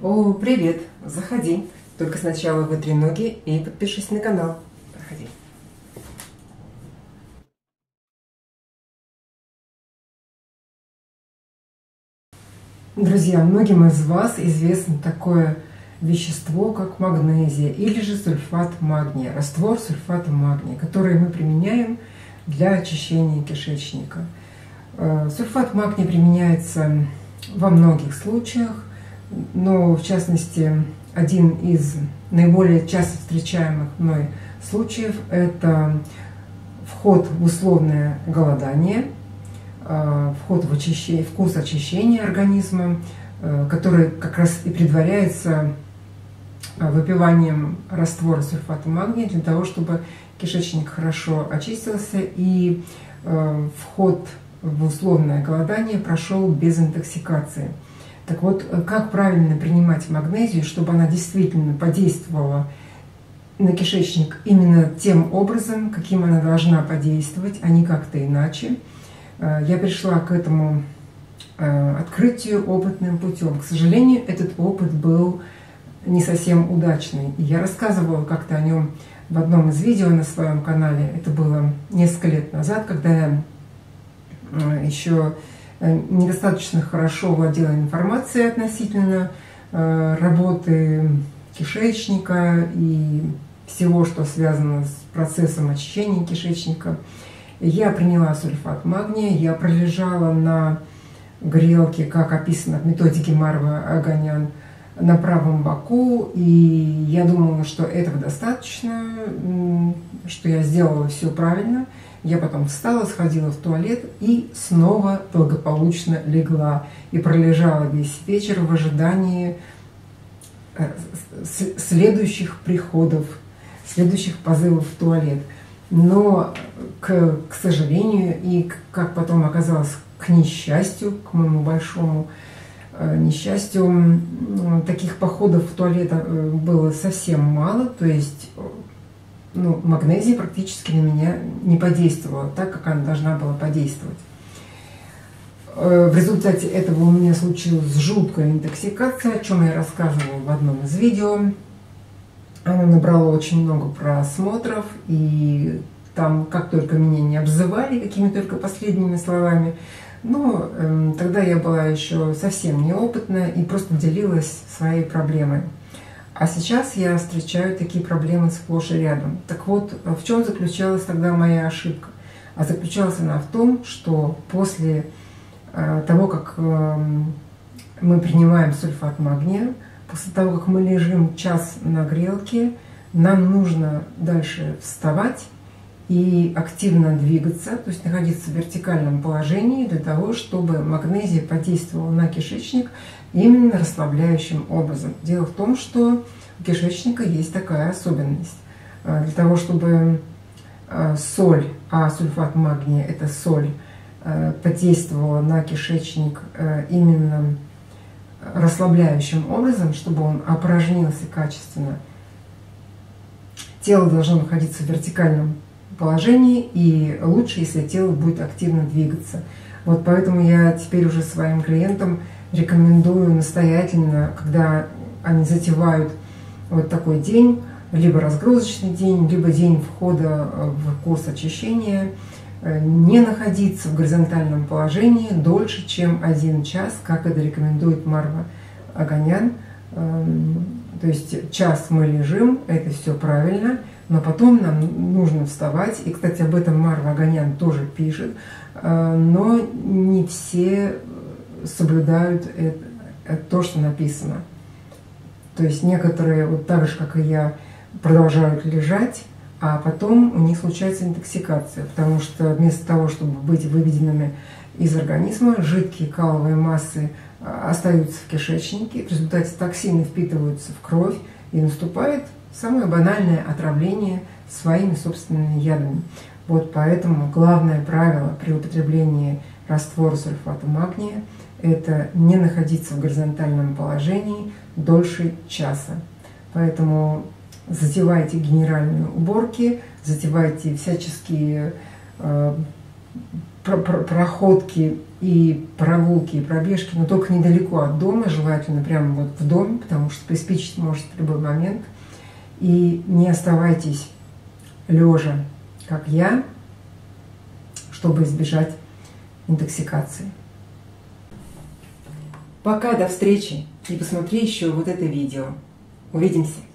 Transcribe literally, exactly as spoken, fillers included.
О, привет! Заходи. Только сначала вытри ноги и подпишись на канал. Проходи. Друзья, многим из вас известно такое вещество, как магнезия или же сульфат магния, раствор сульфата магния, который мы применяем для очищения кишечника. Сульфат магния применяется во многих случаях, но в частности один из наиболее часто встречаемых мной случаев – это вход в условное голодание, вход в очищение, вкус очищения организма, который как раз и предваряется выпиванием раствора сульфата магния для того, чтобы кишечник хорошо очистился и вход в условное голодание прошел без интоксикации. Так вот, как правильно принимать магнезию, чтобы она действительно подействовала на кишечник именно тем образом, каким она должна подействовать, а не как-то иначе. Я пришла к этому открытию опытным путем. К сожалению, этот опыт был не совсем удачный. Я рассказывала как-то о нем в одном из видео на своем канале. Это было несколько лет назад, когда я еще недостаточно хорошо владела информацией относительно работы кишечника и всего, что связано с процессом очищения кишечника. Я приняла сульфат магния, я пролежала на грелке, как описано в методике Марвы Оганян, на правом боку, и я думала, что этого достаточно, что я сделала все правильно. Я потом встала, сходила в туалет и снова благополучно легла. И пролежала весь вечер в ожидании следующих приходов, следующих позывов в туалет. Но, к, к сожалению, и как потом оказалось, к несчастью, к моему большому несчастью, таких походов в туалет было совсем мало, то есть ну, магнезия практически на меня не подействовала так, как она должна была подействовать. В результате этого у меня случилась жуткая интоксикация, о чем я рассказывала в одном из видео. Она набрала очень много просмотров, и там, как только меня не обзывали, какими только последними словами, но э, тогда я была еще совсем неопытна и просто делилась своей проблемой. А сейчас я встречаю такие проблемы сплошь и рядом. Так вот, в чем заключалась тогда моя ошибка? А заключалась она в том, что после э, того, как э, мы принимаем сульфат магния, после того, как мы лежим час на грелке, нам нужно дальше вставать и активно двигаться, то есть находиться в вертикальном положении для того, чтобы магнезия подействовала на кишечник именно расслабляющим образом. Дело в том, что у кишечника есть такая особенность. Для того, чтобы соль, а сульфат магния – это соль, подействовала на кишечник именно расслабляющим образом, чтобы он опорожнился качественно, тело должно находиться в вертикальном положении, и лучше, если тело будет активно двигаться. Вот поэтому я теперь уже своим клиентам рекомендую настоятельно, когда они затевают вот такой день, либо разгрузочный день, либо день входа в курс очищения, не находиться в горизонтальном положении дольше, чем один час, как это рекомендует Марва Оганян. То есть час мы лежим, это все правильно, но потом нам нужно вставать. И, кстати, об этом Марва Оганян тоже пишет, но не все соблюдают то, что написано. То есть некоторые, вот так же, как и я, продолжают лежать, а потом у них случается интоксикация, потому что вместо того, чтобы быть выведенными из организма, жидкие каловые массы остаются в кишечнике, в результате токсины впитываются в кровь, и наступает самое банальное отравление своими собственными ядами. Вот поэтому главное правило при употреблении раствора сульфата магния – это не находиться в горизонтальном положении дольше часа. Поэтому затевайте генеральные уборки, затевайте всяческие э, проходки и прогулки, и пробежки, но только недалеко от дома, желательно прямо вот в доме, потому что приспичить может в любой момент. И не оставайтесь лежа, как я, чтобы избежать интоксикации. Пока, до встречи, и посмотри еще вот это видео. Увидимся!